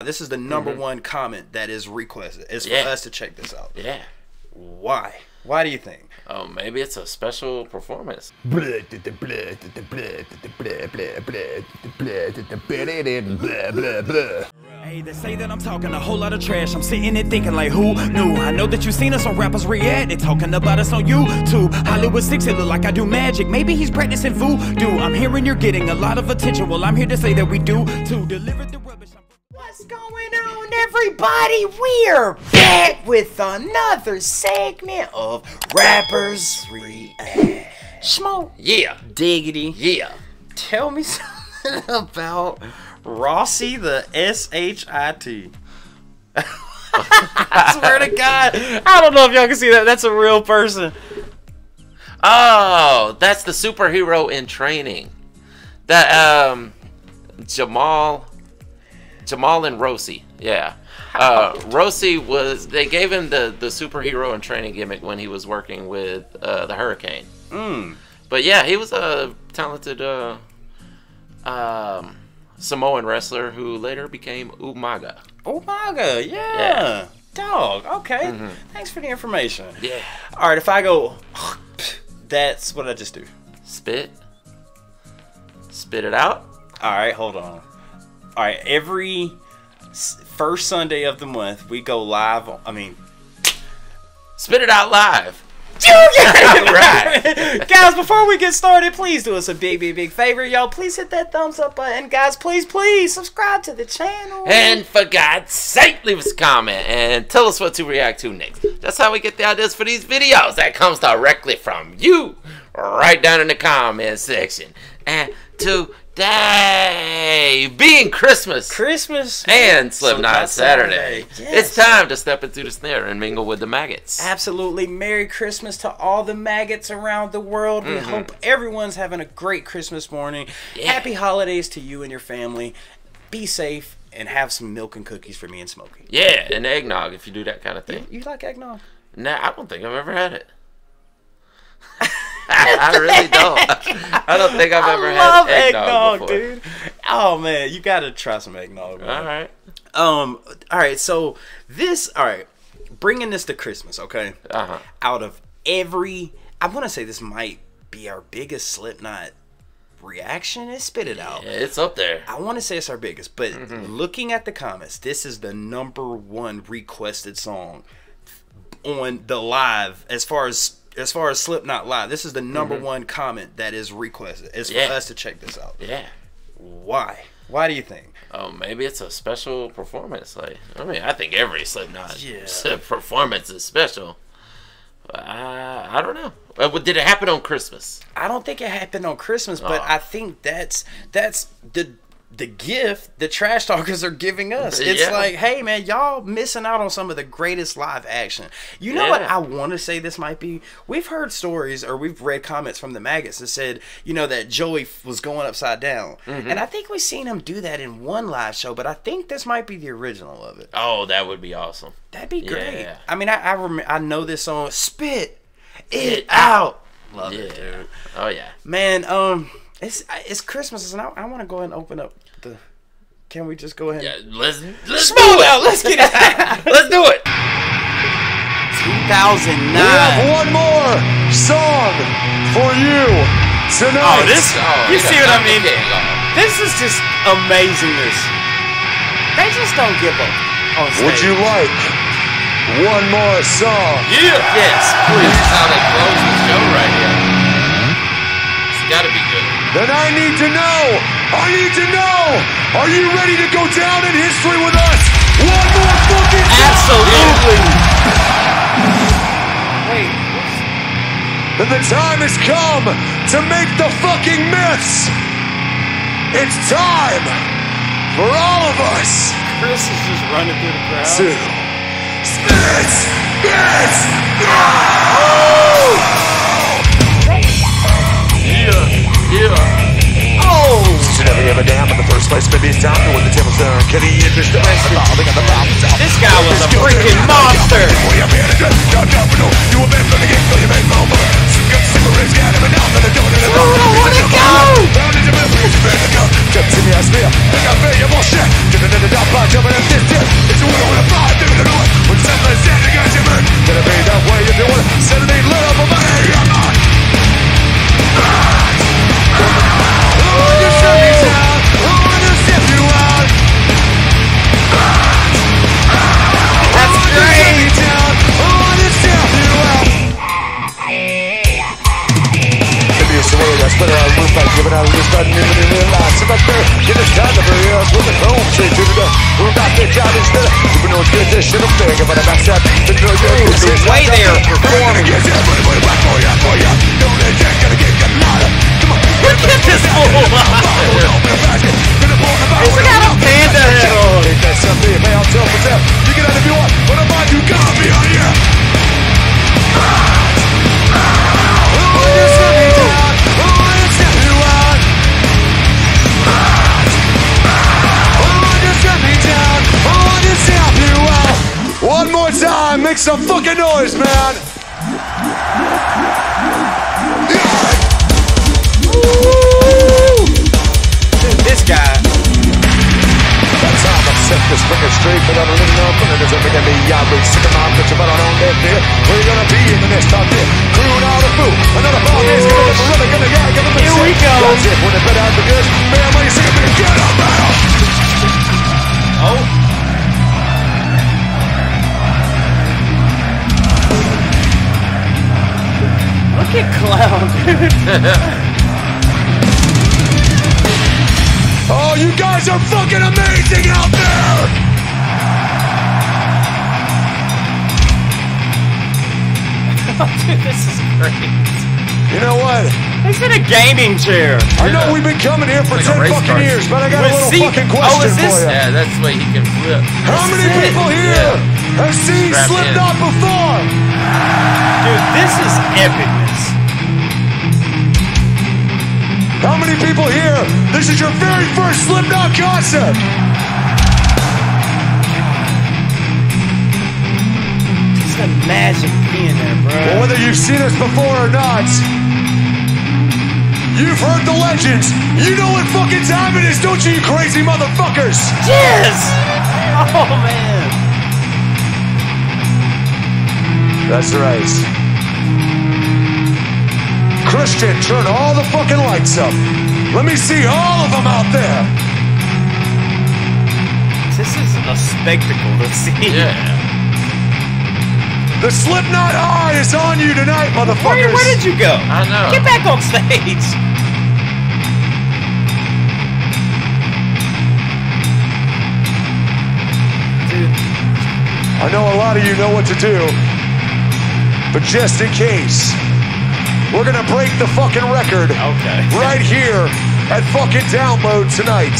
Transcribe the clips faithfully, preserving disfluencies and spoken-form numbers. This is the number mm-hmm. one comment that is requested. It's yeah. for us to check this out. Yeah. Why? Why do you think? Oh, maybe it's a special performance. Hey, they say that I'm talking a whole lot of trash. I'm sitting there thinking like, who knew? I know that you've seen us on Rappers React. They're talking about us on YouTube. Hollywood six, it look like I do magic. Maybe he's practicing voodoo. I'm hearing you're getting a lot of attention. Well, I'm here to say that we do too. Deliver the rubbish. What's going on, everybody? We're back with another segment of Rappers React. Smoke. Yeah. Diggity. Yeah. Tell me something about Rossi the S H I T. I swear to God. I don't know if y'all can see that. That's a real person. Oh, that's the superhero in training. That, um, Jamal... Jamal and Rossi. Yeah. Uh, Rossi was... They gave him the, the superhero in training gimmick when he was working with uh, the Hurricane. Mm. But yeah, he was a talented... Uh, um... Samoan wrestler who later became Umaga. Umaga, yeah. yeah. Dog, okay. Mm-hmm. Thanks for the information. Yeah. All right, if I go, that's what I just do. Spit. Spit it out. All right, hold on. All right, every first Sunday of the month, we go live. On, I mean, Spit It Out live. Right. Guys, before we get started, please do us a big, big, big favor, y'all. Please hit that thumbs up button. Guys, please, please subscribe to the channel. And for God's sake, leave us a comment and tell us what to react to next. That's how we get the ideas for these videos. That comes directly from you, right down in the comment section. And today, being Christmas, Christmas and Slipknot Saturday, Saturday. Yes. It's time to step into the snare and mingle with the maggots. Absolutely. Merry Christmas to all the maggots around the world. Mm-hmm. We hope everyone's having a great Christmas morning. Yeah. Happy holidays to you and your family. Be safe and have some milk and cookies for me and Smokey. Yeah, and eggnog if you do that kind of thing. You, you like eggnog? Nah, I don't think I've ever had it. I really don't. I don't think I've ever had eggnog, eggnog dude. Oh man, you gotta try some eggnog. Man. All right. Um. All right. So this. All right. Bringing this to Christmas, okay? Uh huh. Out of every, I want to say this might be our biggest Slipknot reaction. Is Spit It Out. Yeah, it's up there. I want to say it's our biggest, but mm-hmm. looking at the comments, this is the number one requested song on the live as far as. As far as Slipknot live, this is the number mm-hmm. one comment that is requested. It's yeah. for us to check this out. Yeah. Why? Why do you think? Oh, maybe it's a special performance. Like, I mean, I think every Slipknot yeah. performance is special. Uh, I don't know. Did it happen on Christmas? I don't think it happened on Christmas, but oh. I think that's that's the the gift the Trash Talkers are giving us. It's yeah. like, hey man, y'all missing out on some of the greatest live action. You know yeah. what I want to say this might be? We've heard stories or we've read comments from the maggots that said, you know, that Joey was going upside down. Mm-hmm. And I think we've seen him do that in one live show, but I think this might be the original of it. Oh, that would be awesome. That'd be great. Yeah. I mean, I I, rem I know this song, Spit It Out. Love yeah. it, dude. Oh, yeah. Man, um... It's it's Christmas, and I, I want to go ahead and open up the. Can we just go ahead? Yeah, let's let's Smoke do it. Out. Let's get it out. Let's do it. two thousand nine. We have one more song for you tonight. Oh, this! Oh, you see what I mean? This is just amazingness. They just don't give up on stage. Would you like one more song? Yeah. Yes, please. This is how they close the show right here. It's gotta be good. Then I need to know, I need to know, are you ready to go down in history with us? One more fucking time! Absolutely! Wait, what's... Then the time has come to make the fucking myths! It's time for all of us! Chris is just running through the crowd. To spit it out! Yeah! Yeah. Oh! Since you never gave a damn in the first place, maybe it's time to win the tables down. Can he interest the best of all? They got the problem solved. This guy was a freaking monster! You a man for the game, you man over. Some good cigarettes got him and now that I don't know. I don't wanna go! How did you miss me? You better go. Just see me as me. I got me, you're bullshit. But I move back, giving out a loose button, even in real life. Sit back there, get this time to be real. With the phone, straight to the door. We're about to drive instead of keeping on good, this shit, I'm big. But I'm outside, there's no way. Ooh, the way they are performing. Look at this fool. He's got a panda head on. You get out if you want, but I'm on, you gotta be out here. One more time, make some fucking noise, man! Woo! Dude, this guy. That's how I'm set this freaking street without a living up, and it doesn't make any yardly sick of my bitch about our own dead deer. We're gonna be in the next top deer. Crewing all the food. Another ball is gonna be another gonna guy, give him a here we go. That's it, when they put out the goods, man, when you see me, get up, man! Oh. Look at Clown, dude. Oh, you guys are fucking amazing out there! Oh, dude, this is great. You know what? He's in a gaming chair. I know we've been coming here for like ten fucking years, but I got was a little Zeke? Fucking question oh, is this? For you. Yeah, that's what he can flip. How this many people it? Here yeah. have seen Slipknot before? Dude, this is epic. How many people here? This is your very first Slipknot concert! Just imagine being there, bro. Well, whether you've seen us before or not, you've heard the legends. You know what fucking time it is, don't you, you crazy motherfuckers? Yes! Oh, man. That's right. Christian, turn all the fucking lights up. Let me see all of them out there. This is a spectacle to see. Yeah. The Slipknot eye is on you tonight, motherfuckers. Where, where did you go? I know. Get back on stage. Dude. I know a lot of you know what to do, but just in case. We're going to break the fucking record okay. right here at fucking Download tonight.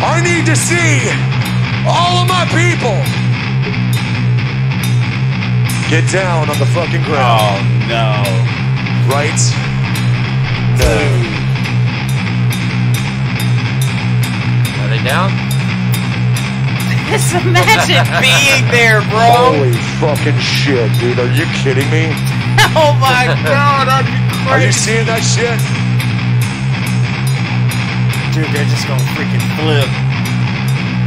I need to see all of my people get down on the fucking ground. Oh, no. Right? No. Are they down? Just imagine being there, bro. Holy fucking shit, dude. Are you kidding me? Oh my god, are you crazy? Are you seeing that shit? Dude, they're just gonna freaking flip.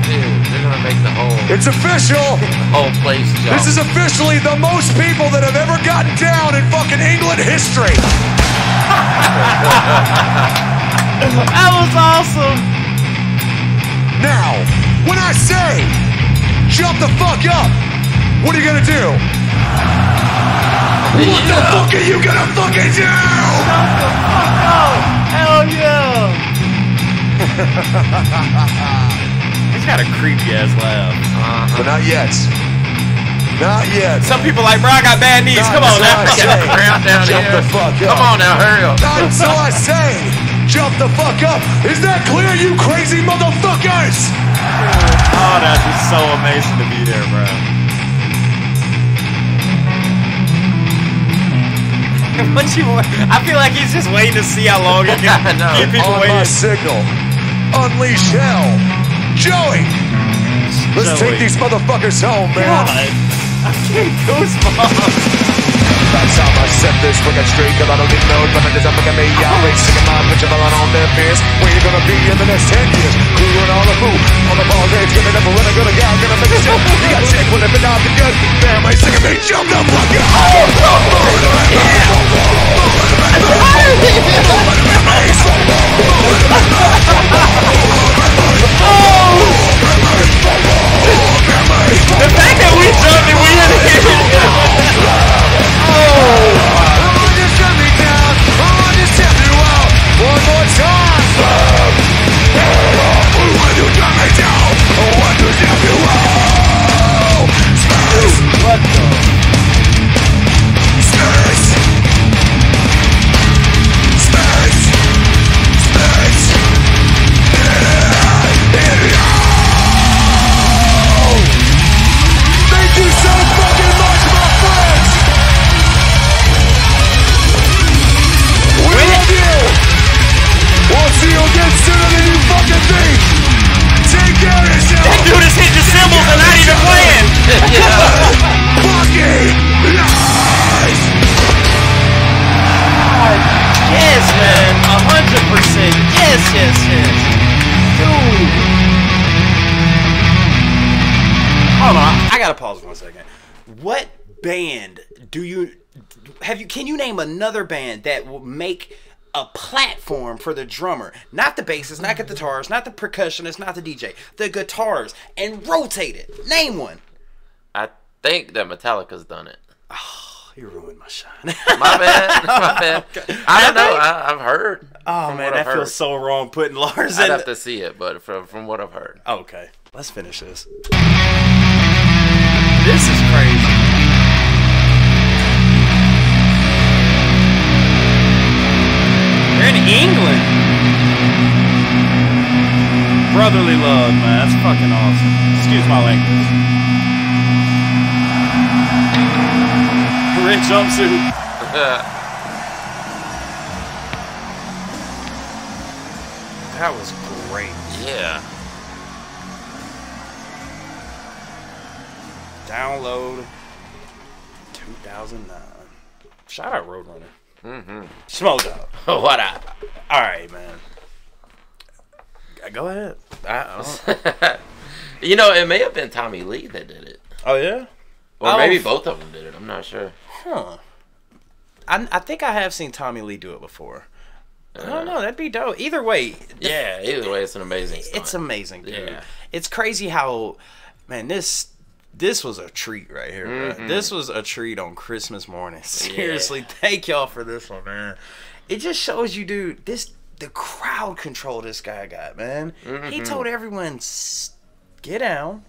Dude, they're gonna make the whole... It's official! The whole place jump. This is officially the most people that have ever gotten down in fucking England history! That was awesome! Now, when I say, jump the fuck up, what are you gonna do? What yeah. the fuck are you gonna fucking do? Shut the fuck up! Hell yeah! He's got a creepy ass laugh. Uh-huh. But not yet. Not yet. Some people are like, bro, I got bad knees. Not come on now. Say, down jump here. The fuck up. Come on now, hurry up. Not until I say, jump the fuck up. Is that clear, you crazy motherfuckers? Oh, that's just so amazing to be there, bro. You, I feel like he's just waiting to see how long he can no, keep people on waiting. My signal, unleash hell, Joey. Let's Joey. Take these motherfuckers home, man. God, I can't goosebumps. That's how I set this fucking streak, cause I don't need no penalties. I'm looking at me, I'm racing in my picture, falling on their fears. Where you gonna be in the next ten years? Crew and all the food on the ball games, gonna never run, I'm gonna go, gonna make a show. You got sick, we'll live it out the good. Family singing me, jump the fuck out. Oh, the fact that we jumped and we didn't hear it. Another band that will make a platform for the drummer, not the bassist, not the guitarist, not the percussionist, not the D J, the guitars, and rotate it. Name one. I think that Metallica's done it. Oh, you ruined my shine. My bad. My bad. Okay. I don't know. I, I've heard. Oh man, that feels so wrong putting Lars in. I'd have to see it, but from from what I've heard. Okay, let's finish this. This is crazy. They're in England. Brotherly love, man. That's fucking awesome. Excuse my language. Red jumpsuit. That was great. Yeah. Download two thousand nine. Shout out Roadrunner. Mm-hmm. Smoke up. What up? All right, man. Go ahead. I you know, it may have been Tommy Lee that did it. Oh yeah. Or oh, maybe both of them did it. I'm not sure. Huh. I I think I have seen Tommy Lee do it before. Uh, I don't know. That'd be dope. Either way. Yeah. Either way, it's an amazing stunt. It's amazing, dude. Yeah. It's crazy how, man. This. This was a treat right here, bro. Mm-hmm. This was a treat on Christmas morning. Seriously, yeah. Thank y'all for this one, man. It just shows you, dude, this the crowd control this guy got, man. Mm-hmm. He told everyone, get down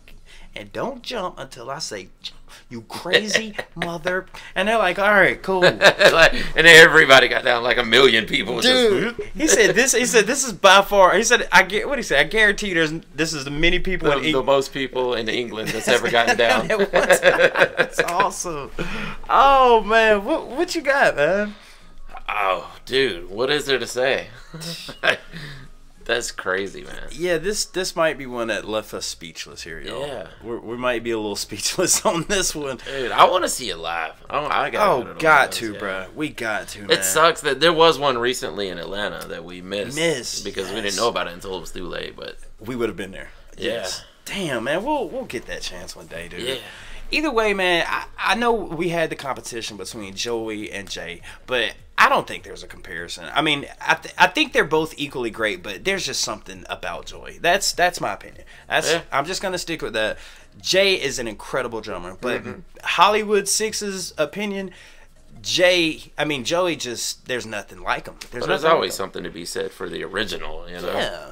and don't jump until I say jump. You crazy mother. And they're like, all right, cool. Like, and everybody got down, like a million people. Dude, just, he said this. He said this is by far. He said, I get what he said. I guarantee there's this is the many people. The, in the most people in England that's ever gotten down. That's awesome. Oh man, what what you got, man? Oh, dude, what is there to say? That's crazy, man. Yeah, this this might be one that left us speechless here, y'all. Yeah, We're, we might be a little speechless on this one. Dude, I want to see it live. I, don't, I gotta oh, got to, yeah. bro. We got to. Man. It sucks that there was one recently in Atlanta that we missed, missed because yes. we didn't know about it until it was too late. But we would have been there. Yeah. Yes. Damn, man. We'll we'll get that chance one day, dude. Yeah. Either way, man, I, I know we had the competition between Joey and Jay, but I don't think there's a comparison. I mean, I, th I think they're both equally great, but there's just something about Joey. That's that's my opinion. That's yeah. I'm just going to stick with that. Jay is an incredible drummer, but mm-hmm. Hollywood six's opinion, Jay, I mean, Joey just, there's nothing like him. There's, but there's always something to be said for the original, you know? Yeah.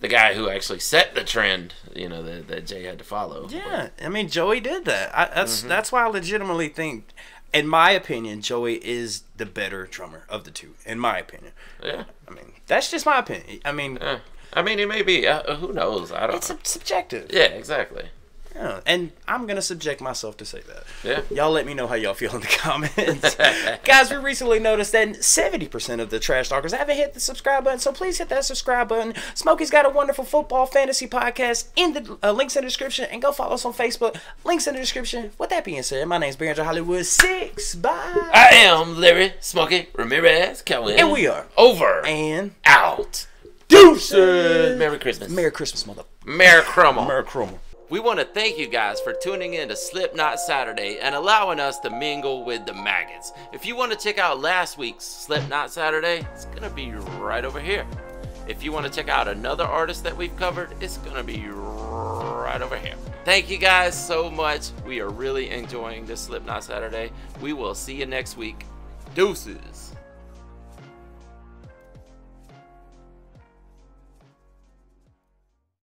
The guy who actually set the trend, you know, that, that Jay had to follow. Yeah, but. I mean, Joey did that. I, that's mm-hmm. that's why I legitimately think, in my opinion, Joey is the better drummer of the two. In my opinion. Yeah. I mean, that's just my opinion. I mean, yeah. I mean, it may be. Uh, who knows? I don't. It's know. subjective. Yeah, exactly. Yeah, and I'm going to subject myself to say that. Yeah. Y'all let me know how y'all feel in the comments. Guys, we recently noticed that seventy percent of the Trash Talkers haven't hit the subscribe button, so please hit that subscribe button. Smokey's got a wonderful football fantasy podcast in the uh, links in the description, and go follow us on Facebook. Links in the description. With that being said, my name's Berenger Hollywood six. Bye. I am Larry Smokey Ramirez Kelly. And we are over and out. Deuces. Merry Christmas. Merry Christmas, mother. Merry Crumble. Merry Crumble. We want to thank you guys for tuning in to Slipknot Saturday and allowing us to mingle with the maggots. If you want to check out last week's Slipknot Saturday, it's going to be right over here. If you want to check out another artist that we've covered, it's going to be right over here. Thank you guys so much. We are really enjoying this Slipknot Saturday. We will see you next week. Deuces.